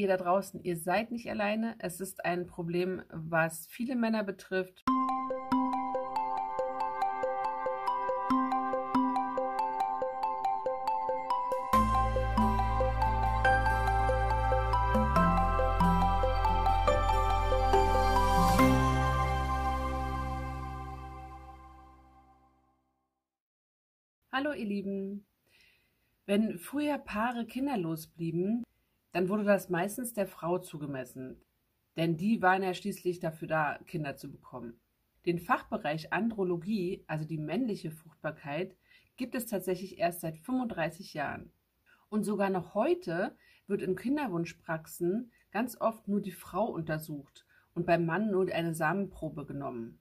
ihr da draußen, ihr seid nicht alleine. Es ist ein Problem, was viele Männer betrifft. Hallo ihr Lieben! Wenn früher Paare kinderlos blieben, dann wurde das meistens der Frau zugemessen, denn die waren ja schließlich dafür da, Kinder zu bekommen. Den Fachbereich Andrologie, also die männliche Fruchtbarkeit, gibt es tatsächlich erst seit 35 Jahren. Und sogar noch heute wird in Kinderwunschpraxen ganz oft nur die Frau untersucht und beim Mann nur eine Samenprobe genommen.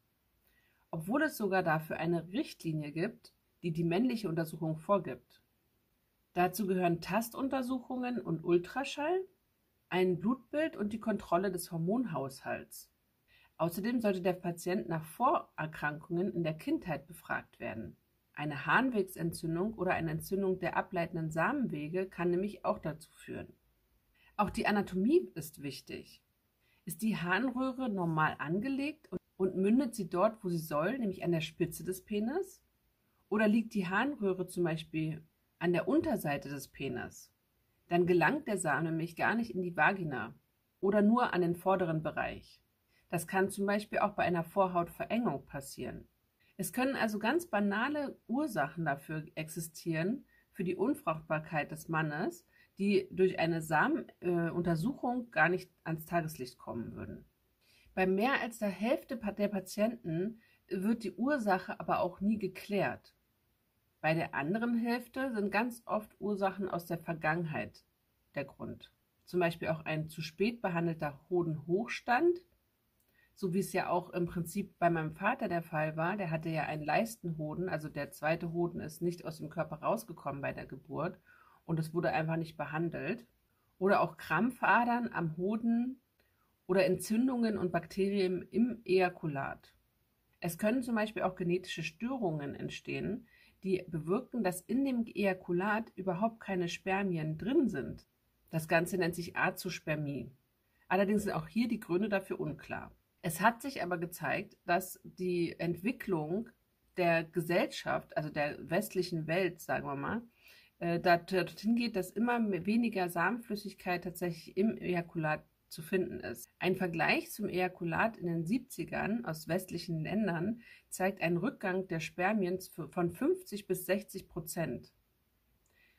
Obwohl es sogar dafür eine Richtlinie gibt, die die männliche Untersuchung vorgibt. Dazu gehören Tastuntersuchungen und Ultraschall, ein Blutbild und die Kontrolle des Hormonhaushalts. Außerdem sollte der Patient nach Vorerkrankungen in der Kindheit befragt werden. Eine Harnwegsentzündung oder eine Entzündung der ableitenden Samenwege kann nämlich auch dazu führen. Auch die Anatomie ist wichtig. Ist die Harnröhre normal angelegt und mündet sie dort, wo sie soll, nämlich an der Spitze des Penis? Oder liegt die Harnröhre zum Beispiel an der Unterseite des Penis? Dann gelangt der Same nämlich gar nicht in die Vagina oder nur an den vorderen Bereich. Das kann zum Beispiel auch bei einer Vorhautverengung passieren. Es können also ganz banale Ursachen dafür existieren, für die Unfruchtbarkeit des Mannes, die durch eine Samenuntersuchung gar nicht ans Tageslicht kommen würden. Bei mehr als der Hälfte der Patienten wird die Ursache aber auch nie geklärt. Bei der anderen Hälfte sind ganz oft Ursachen aus der Vergangenheit der Grund. Zum Beispiel auch ein zu spät behandelter Hodenhochstand, so wie es ja auch im Prinzip bei meinem Vater der Fall war. Der hatte ja einen Leistenhoden, also der zweite Hoden ist nicht aus dem Körper rausgekommen bei der Geburt und es wurde einfach nicht behandelt. Oder auch Krampfadern am Hoden oder Entzündungen und Bakterien im Ejakulat. Es können zum Beispiel auch genetische Störungen entstehen, die bewirken, dass in dem Ejakulat überhaupt keine Spermien drin sind. Das Ganze nennt sich Azospermie. Allerdings sind auch hier die Gründe dafür unklar. Es hat sich aber gezeigt, dass die Entwicklung der Gesellschaft, also der westlichen Welt, sagen wir mal, dorthin geht, dass immer weniger Samenflüssigkeit tatsächlich im Ejakulat zu finden ist. Ein Vergleich zum Ejakulat in den 70ern aus westlichen Ländern zeigt einen Rückgang der Spermien von 50 bis 60%.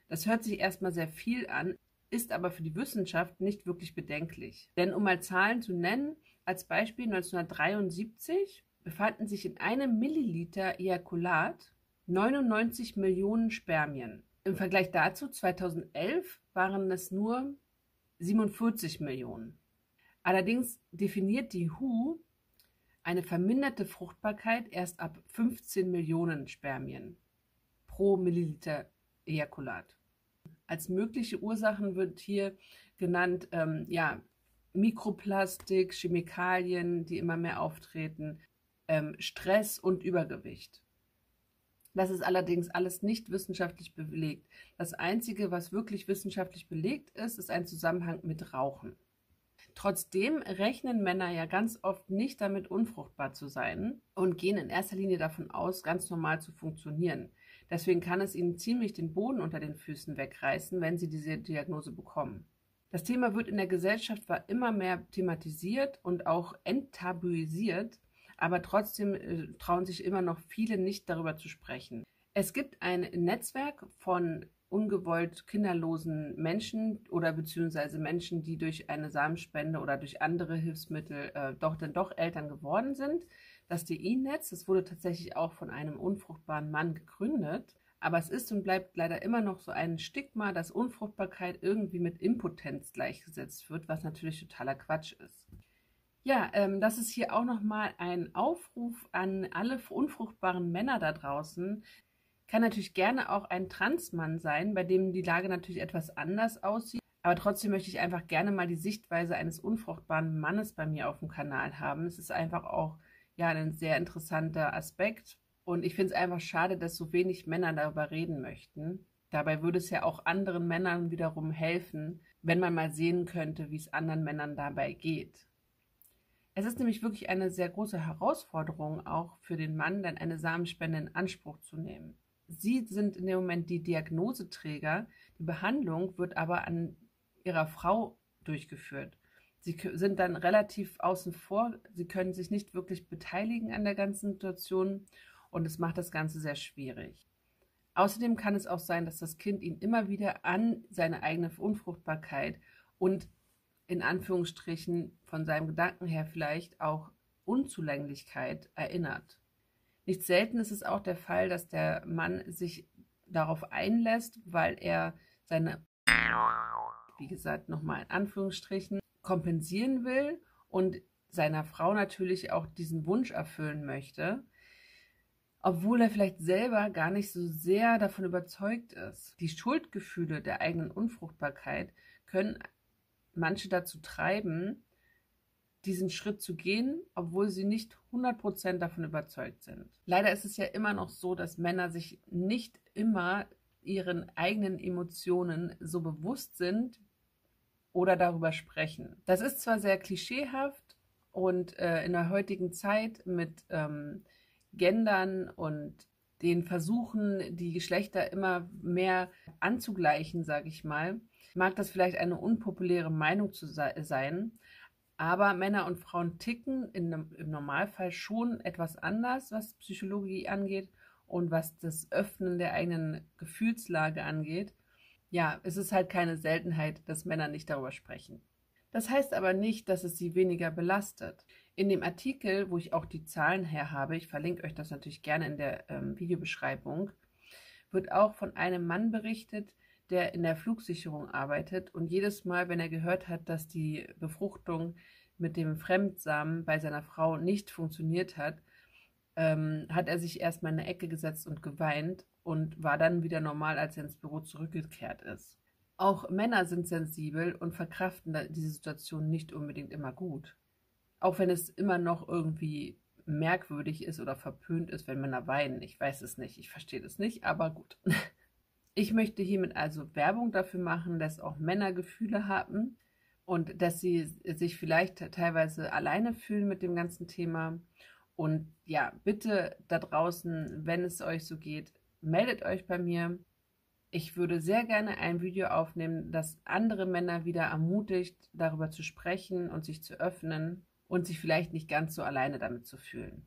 Das hört sich erstmal sehr viel an, ist aber für die Wissenschaft nicht wirklich bedenklich. Denn um mal Zahlen zu nennen, als Beispiel 1973 befanden sich in einem Milliliter Ejakulat 99 Millionen Spermien. Im Vergleich dazu 2011 waren es nur 47 Millionen. Allerdings definiert die WHO eine verminderte Fruchtbarkeit erst ab 15 Millionen Spermien pro Milliliter Ejakulat. Als mögliche Ursachen wird hier genannt Mikroplastik, Chemikalien, die immer mehr auftreten, Stress und Übergewicht. Das ist allerdings alles nicht wissenschaftlich belegt. Das Einzige, was wirklich wissenschaftlich belegt ist, ist ein Zusammenhang mit Rauchen. Trotzdem rechnen Männer ja ganz oft nicht damit, unfruchtbar zu sein und gehen in erster Linie davon aus, ganz normal zu funktionieren. Deswegen kann es ihnen ziemlich den Boden unter den Füßen wegreißen, wenn sie diese Diagnose bekommen. Das Thema wird in der Gesellschaft zwar immer mehr thematisiert und auch enttabuisiert, aber trotzdem trauen sich immer noch viele nicht, darüber zu sprechen. Es gibt ein Netzwerk von ungewollt kinderlosen Menschen oder beziehungsweise Menschen, die durch eine Samenspende oder durch andere Hilfsmittel doch Eltern geworden sind. Das DI-Netz, das wurde tatsächlich auch von einem unfruchtbaren Mann gegründet. Aber es ist und bleibt leider immer noch so ein Stigma, dass Unfruchtbarkeit irgendwie mit Impotenz gleichgesetzt wird, was natürlich totaler Quatsch ist. Ja, das ist hier auch nochmal ein Aufruf an alle unfruchtbaren Männer da draußen. Kann natürlich gerne auch ein Transmann sein, bei dem die Lage natürlich etwas anders aussieht. Aber trotzdem möchte ich einfach gerne mal die Sichtweise eines unfruchtbaren Mannes bei mir auf dem Kanal haben. Es ist einfach auch ja ein sehr interessanter Aspekt. Und ich finde es einfach schade, dass so wenig Männer darüber reden möchten. Dabei würde es ja auch anderen Männern wiederum helfen, wenn man mal sehen könnte, wie es anderen Männern dabei geht. Es ist nämlich wirklich eine sehr große Herausforderung, auch für den Mann, dann eine Samenspende in Anspruch zu nehmen. Sie sind in dem Moment die Diagnoseträger, die Behandlung wird aber an ihrer Frau durchgeführt. Sie sind dann relativ außen vor, sie können sich nicht wirklich beteiligen an der ganzen Situation und es macht das Ganze sehr schwierig. Außerdem kann es auch sein, dass das Kind ihn immer wieder an seine eigene Unfruchtbarkeit und in Anführungsstrichen von seinem Gedanken her vielleicht auch Unzulänglichkeit erinnert. Nicht selten ist es auch der Fall, dass der Mann sich darauf einlässt, weil er seine, wie gesagt, nochmal in Anführungsstrichen, kompensieren will und seiner Frau natürlich auch diesen Wunsch erfüllen möchte, obwohl er vielleicht selber gar nicht so sehr davon überzeugt ist. Die Schuldgefühle der eigenen Unfruchtbarkeit können manche dazu treiben, diesen Schritt zu gehen, obwohl sie nicht 100% davon überzeugt sind. Leider ist es ja immer noch so, dass Männer sich nicht immer ihren eigenen Emotionen so bewusst sind oder darüber sprechen. Das ist zwar sehr klischeehaft und in der heutigen Zeit mit Gendern und den Versuchen, die Geschlechter immer mehr anzugleichen, sage ich mal, mag das vielleicht eine unpopuläre Meinung zu sein, aber Männer und Frauen ticken im Normalfall schon etwas anders, was Psychologie angeht und was das Öffnen der eigenen Gefühlslage angeht. Ja, es ist halt keine Seltenheit, dass Männer nicht darüber sprechen. Das heißt aber nicht, dass es sie weniger belastet. In dem Artikel, wo ich auch die Zahlen her habe, ich verlinke euch das natürlich gerne in der Videobeschreibung, wird auch von einem Mann berichtet, der in der Flugsicherung arbeitet und jedes Mal, wenn er gehört hat, dass die Befruchtung mit dem Fremdsamen bei seiner Frau nicht funktioniert hat, hat er sich erstmal in eine Ecke gesetzt und geweint und war dann wieder normal, als er ins Büro zurückgekehrt ist. Auch Männer sind sensibel und verkraften diese Situation nicht unbedingt immer gut. Auch wenn es immer noch irgendwie merkwürdig ist oder verpönt ist, wenn Männer weinen. Ich weiß es nicht, ich verstehe es nicht, aber gut. Ich möchte hiermit also Werbung dafür machen, dass auch Männer Gefühle haben und dass sie sich vielleicht teilweise alleine fühlen mit dem ganzen Thema. Und ja, bitte da draußen, wenn es euch so geht, meldet euch bei mir. Ich würde sehr gerne ein Video aufnehmen, das andere Männer wieder ermutigt, darüber zu sprechen und sich zu öffnen und sich vielleicht nicht ganz so alleine damit zu fühlen.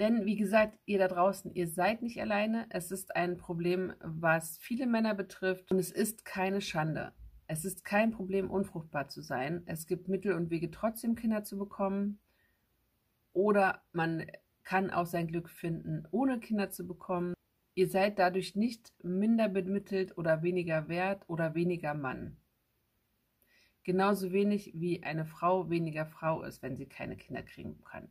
Denn, wie gesagt, ihr da draußen, ihr seid nicht alleine. Es ist ein Problem, was viele Männer betrifft und es ist keine Schande. Es ist kein Problem, unfruchtbar zu sein. Es gibt Mittel und Wege, trotzdem Kinder zu bekommen. Oder man kann auch sein Glück finden, ohne Kinder zu bekommen. Ihr seid dadurch nicht minder bemittelt oder weniger wert oder weniger Mann. Genauso wenig, wie eine Frau weniger Frau ist, wenn sie keine Kinder kriegen kann.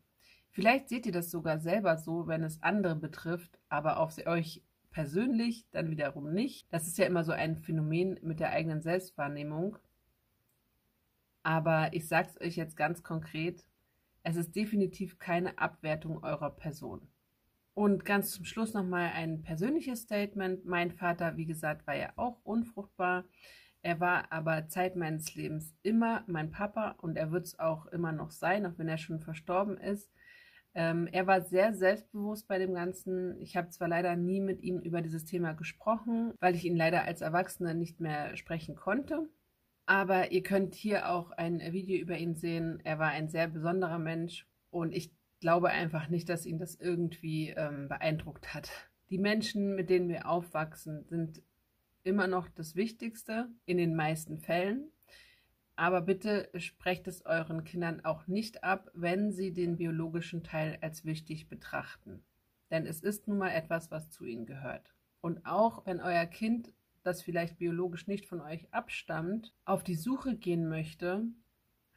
Vielleicht seht ihr das sogar selber so, wenn es andere betrifft, aber auf euch persönlich dann wiederum nicht. Das ist ja immer so ein Phänomen mit der eigenen Selbstwahrnehmung. Aber ich sage es euch jetzt ganz konkret, es ist definitiv keine Abwertung eurer Person. Und ganz zum Schluss nochmal ein persönliches Statement. Mein Vater, wie gesagt, war ja auch unfruchtbar. Er war aber Zeit meines Lebens immer mein Papa und er wird es auch immer noch sein, auch wenn er schon verstorben ist. Er war sehr selbstbewusst bei dem Ganzen. Ich habe zwar leider nie mit ihm über dieses Thema gesprochen, weil ich ihn leider als Erwachsene nicht mehr sprechen konnte. Aber ihr könnt hier auch ein Video über ihn sehen. Er war ein sehr besonderer Mensch und ich glaube einfach nicht, dass ihn das irgendwie beeindruckt hat. Die Menschen, mit denen wir aufwachsen, sind immer noch das Wichtigste in den meisten Fällen. Aber bitte sprecht es euren Kindern auch nicht ab, wenn sie den biologischen Teil als wichtig betrachten. Denn es ist nun mal etwas, was zu ihnen gehört. Und auch wenn euer Kind, das vielleicht biologisch nicht von euch abstammt, auf die Suche gehen möchte,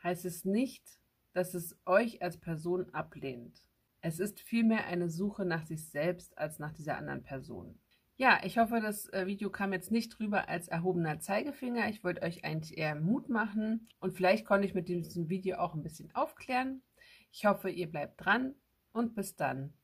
heißt es nicht, dass es euch als Person ablehnt. Es ist vielmehr eine Suche nach sich selbst als nach dieser anderen Person. Ja, ich hoffe, das Video kam jetzt nicht rüber als erhobener Zeigefinger. Ich wollte euch eigentlich eher Mut machen und vielleicht konnte ich mit diesem Video auch ein bisschen aufklären. Ich hoffe, ihr bleibt dran und bis dann.